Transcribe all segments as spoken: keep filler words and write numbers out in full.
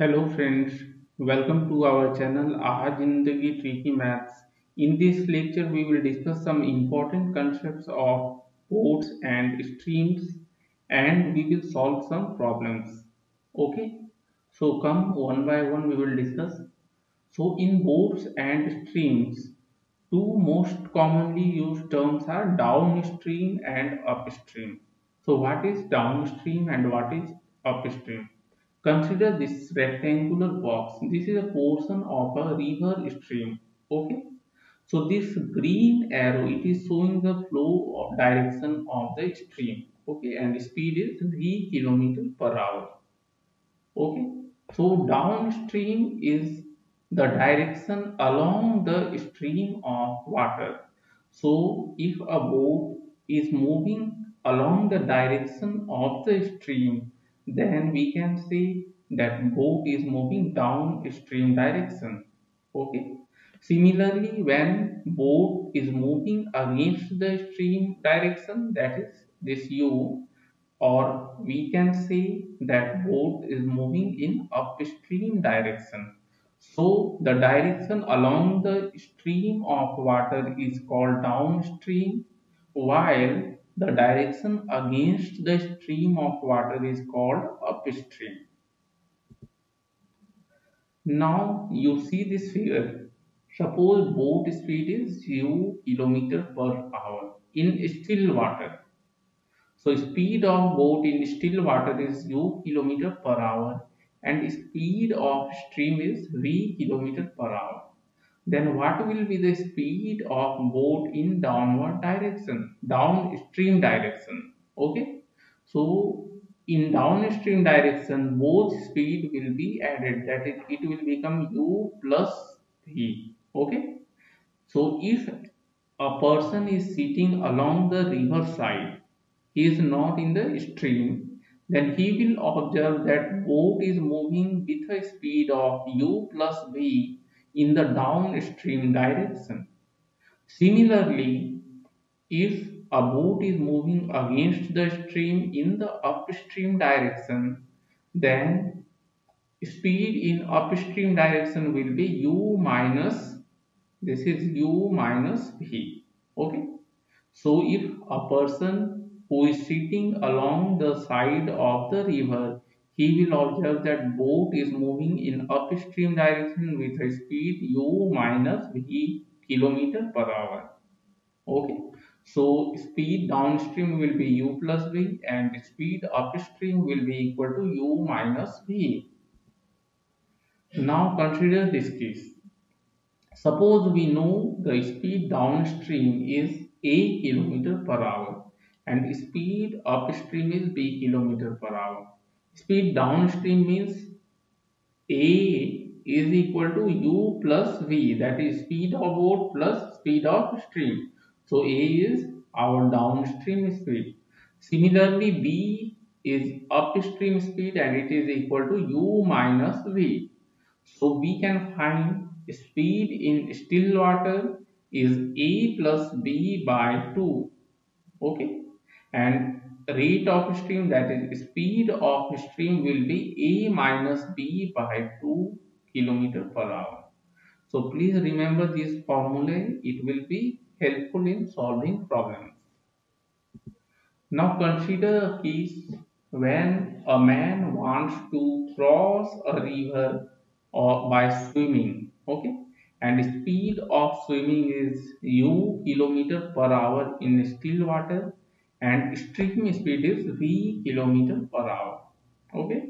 Hello friends, welcome to our channel आहा Zindagi tricky maths. In this lecture we will discuss some important concepts of boats and streams and we will solve some problems. Okay, so come one by one we will discuss. So in boats and streams two most commonly used terms are downstream and upstream. So what is downstream and what is upstream? Consider this rectangular box. This is a portion of a river stream. Okay, so this green arrow, it is showing the flow or direction of the stream. Okay, and speed is three kilometers per hour. Okay, so downstream is the direction along the stream of water. So if a boat is moving along the direction of the stream, then we can say that boat is moving downstream direction. Okay, similarly, when boat is moving against the stream direction, that is this u, or we can say that boat is moving in upstream direction. So the direction along the stream of water is called downstream, while the direction against the stream of water is called upstream. Now you see this figure. Suppose boat speed is zero kilometer per hour in still water. So speed of boat in still water is zero kilometer per hour, and speed of stream is three kilometer per hour. Then what will be the speed of boat in downward direction, downstream direction? Okay, so in downstream direction both speed will be added, that is it will become u plus v. Okay, so if a person is sitting along the river side, he is not in the stream, then he will observe that boat is moving with a speed of u plus v in the downstream direction. Similarly, if a boat is moving against the stream in the upstream direction, then speed in upstream direction will be u minus, this is u minus v. Okay, so if a person who is sitting along the side of the river, he will observe that boat is moving in upstream direction with a speed u minus v kilometer per hour. Okay, so speed downstream will be u plus v and speed upstream will be equal to u minus v. Now consider this case. Suppose we know the speed downstream is a kilometer per hour and speed upstream is b kilometer per hour. Speed downstream means a is equal to u plus v, that is speed of boat plus speed of stream. So a is our downstream speed. Similarly, b is upstream speed and it is equal to u minus v. So we can find speed in still water is a plus b by two. Okay, and rate of stream, that is speed of stream, will be a minus b by two kilometer per hour. So please remember this formula, it will be helpful in solving problems. Now consider a case when a man wants to cross a river or by swimming. Okay, and speed of swimming is u kilometer per hour in still water and stream speed is v kilometer per hour. Okay,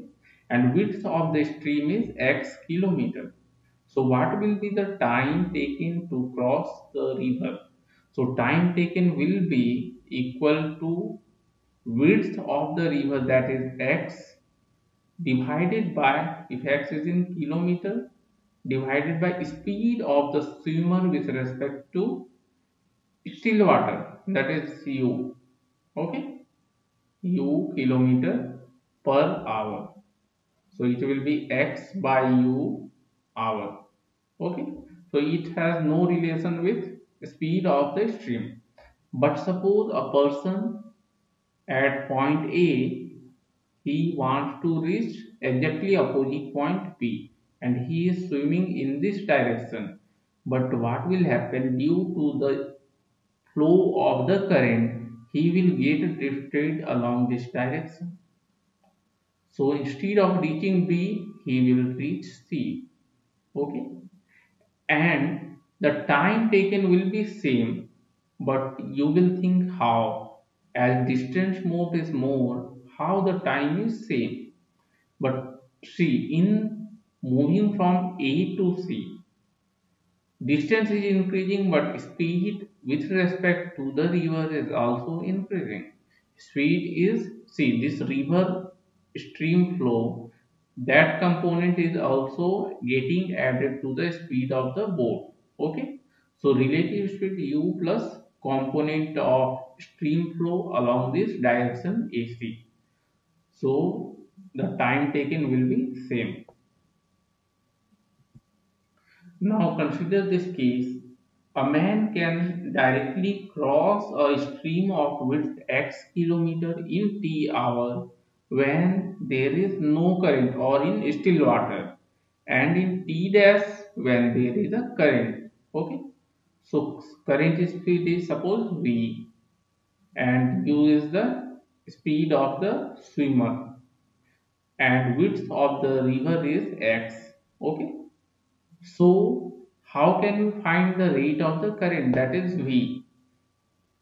and width of the stream is x kilometer. So what will be the time taken to cross the river? So time taken will be equal to width of the river, that is x divided by, if x is in kilometer, divided by speed of the swimmer with respect to still water, that is u. Okay, u kilometer per hour. So it will be x by u hour. Okay, so it has no relation with speed of the stream. But suppose a person at point A He wants to reach exactly opposite point P and he is swimming in this direction. But what will happen due to the flow of the current? He will get drifted along this direction. So instead of reaching B, he will reach C. Okay. And the time taken will be same, but you will think how, as distance moved is more, how the time is same. But see, in moving from A to C, distance is increasing, but speed with respect to the river is also increasing. Speed is, see, this river stream flow, that component is also getting added to the speed of the boat. Okay, so relative speed u plus component of stream flow along this direction A C. So the time taken will be same. Now consider this case. A man can directly cross a stream of width x kilometer in t hour when there is no current, or in still water, and in t dash when there is a current. Okay, so current speed is suppose v, and u is the speed of the swimmer, and width of the river is x. Okay, so how can you find the rate of the current, that is v?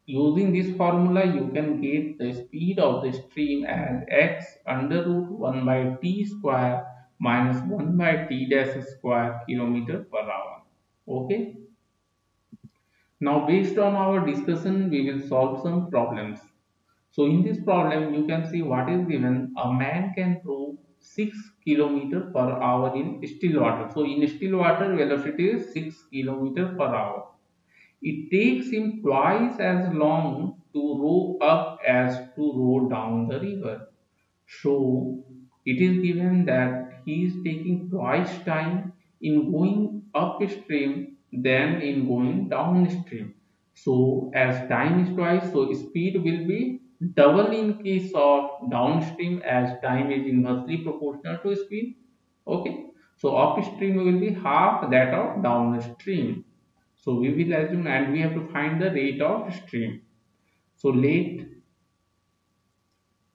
Using this formula you can get the speed of the stream as x under root one by t square minus one by t dash square kilometer per hour. Okay. Now based on our discussion we will solve some problems. So in this problem you can see what is given. A man can row six kilometers per hour in still water. So in still water velocity is six kilometers per hour. It takes him twice as long to row up as to row down the river. So it is given that he is taking twice time in going upstream than in going downstream. So as time is twice, so speed will be double in case of downstream, as time is inversely proportional to speed. Okay, so upstream will be half that of downstream. So we will assume, and we have to find the rate of stream. So let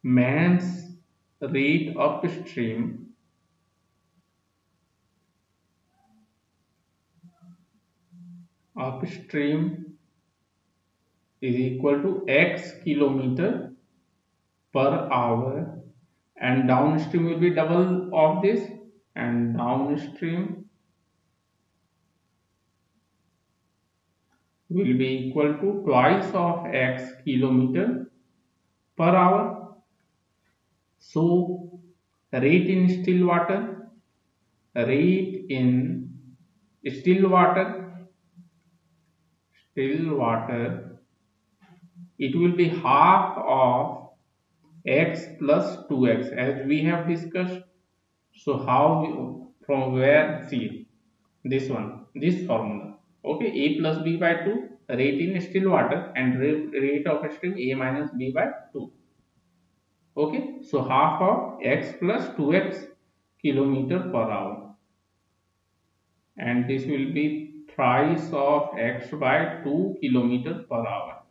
man's rate upstream upstream is equal to x kilometer per hour, and downstream will be double of this, and downstream will be equal to twice of x kilometer per hour. So rate in still water, rate in still water, still water, it will be half of x plus two x, as we have discussed. So how, from where, see this one, this formula. Okay, a plus b by two rate in still water, and rate of stream a minus b by two. Okay, so half of x plus two x kilometer per hour, and this will be thrice of x by two kilometer per hour.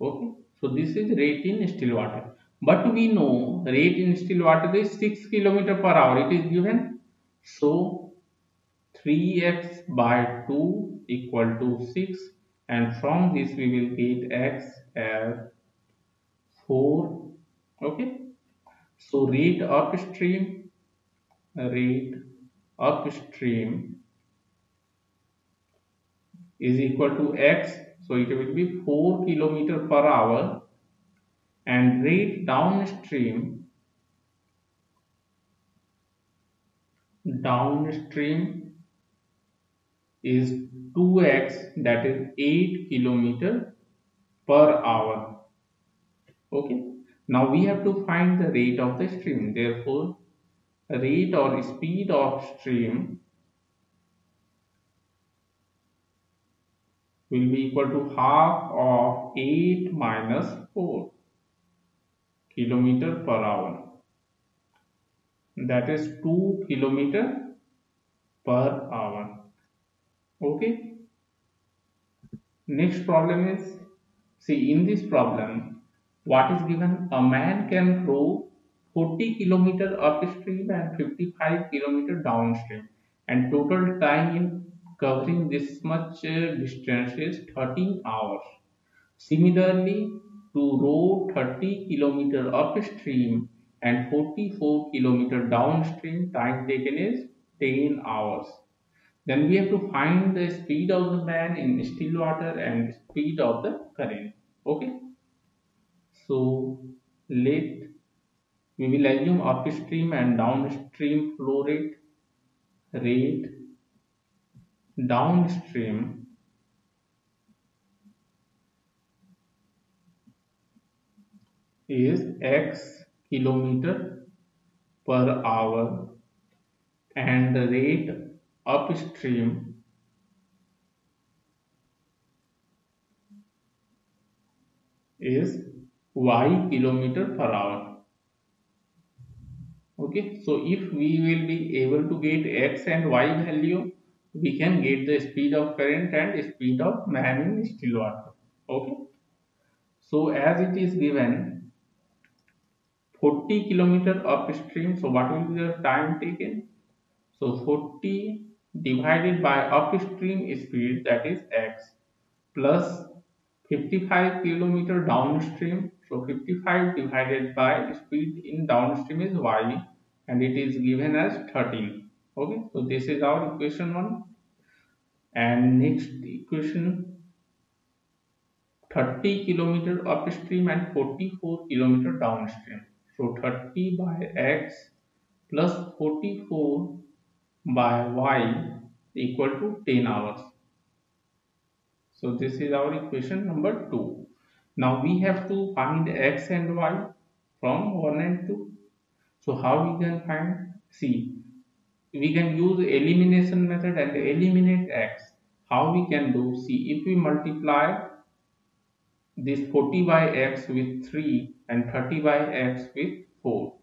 Okay, so this is rate in still water, but we know rate in still water is six kilometer per hour. It is given, so three x by two equal to six, and from this we will get x as four. Okay, so rate upstream, rate upstream is equal to x, so it will be four kilometer per hour, and rate downstream, downstream is two x, that is eight kilometer per hour. Okay, now we have to find the rate of the stream. Therefore rate or speed of stream will be equal to half of eight minus four kilometer per hour. That is two kilometer per hour. Okay. Next problem is, see, in this problem, what is given? A man can row forty kilometer upstream and fifty-five kilometer downstream, and total time in covering this much uh, distance is thirteen hours. Similarly, to row thirty kilometer upstream and forty-four kilometer downstream, time taken is ten hours. Then we have to find the speed of the man in still water and speed of the current. Okay, so let we will assume upstream and downstream flow rate rate downstream is x kilometer per hour and the rate upstream is y kilometer per hour. Okay, so if we will be able to get x and y value, we can get the speed of current and speed of man in still water. Okay, so as it is given forty kilometer upstream, so what will be the time taken? So forty divided by upstream speed, that is x, plus fifty-five kilometer downstream, so fifty-five divided by speed in downstream is y, and it is given as thirteen. Okay, so this is our equation one. And next equation, thirty kilometer upstream and forty-four kilometer downstream, so thirty by x plus forty-four by y equal to ten hours. So this is our equation number two. Now we have to find x and y from one and two. So how we can find? See, we can use elimination method and eliminate x. How we can do? See, if we multiply this forty by x with three and thirty by x with four,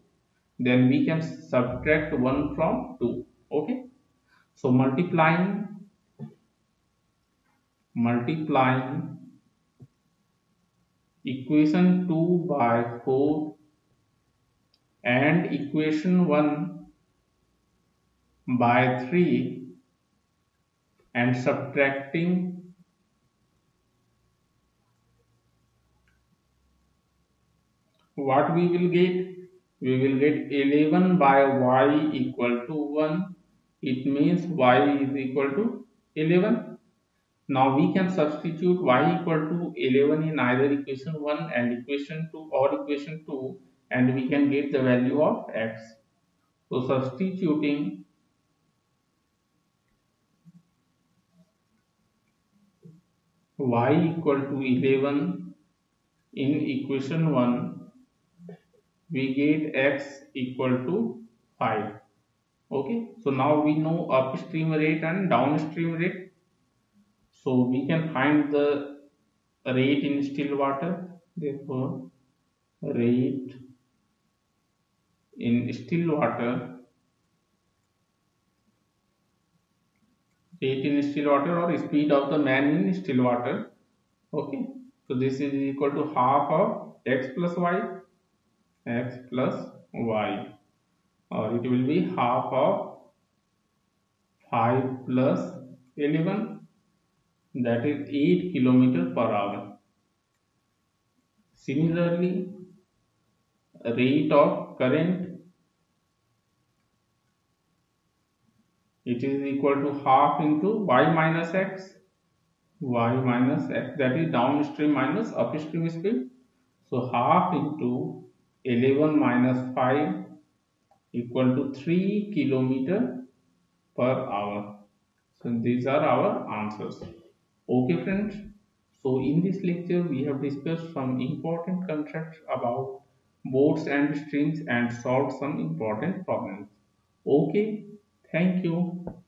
then we can subtract one from two. Okay, so multiplying multiplying equation two by four and equation one by three and subtracting what we will get, we will get eleven by y equal to one. It means y is equal to eleven. Now we can substitute y equal to eleven in either equation one and equation two or equation two, and we can get the value of x. So substituting y equal to eleven in equation one, we get x equal to five. Okay, so now we know upstream rate and downstream rate. So we can find the rate in still water. Therefore, rate in still water, rate in still water or speed of the man in still water. Okay, so this is equal to half of x plus y, x plus y, or it will be half of five plus eleven, that is eight kilometer per hour. Similarly, rate of current, it is equal to half into y minus x, y minus x, that is downstream minus upstream speed. So half into eleven minus five equal to three kilometer per hour. So these are our answers. Okay friends, so in this lecture we have discussed some important concepts about boats and streams and solved some important problems. Okay, thank you.